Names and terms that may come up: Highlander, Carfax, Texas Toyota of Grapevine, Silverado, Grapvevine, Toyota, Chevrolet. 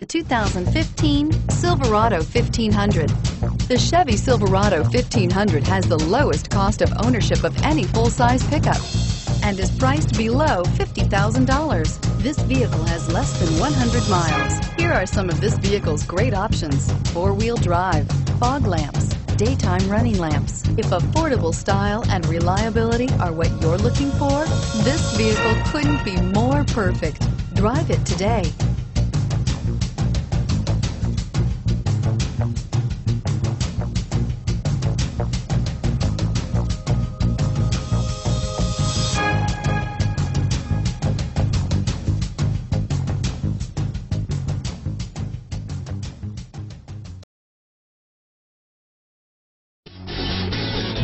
The 2015 Silverado 1500. The Chevy Silverado 1500 has the lowest cost of ownership of any full-size pickup and is priced below $50,000. This vehicle has less than 100 miles. Here are some of this vehicle's great options: four-wheel drive, fog lamps, daytime running lamps. If affordable style and reliability are what you're looking for, this vehicle couldn't be more perfect. Drive it today.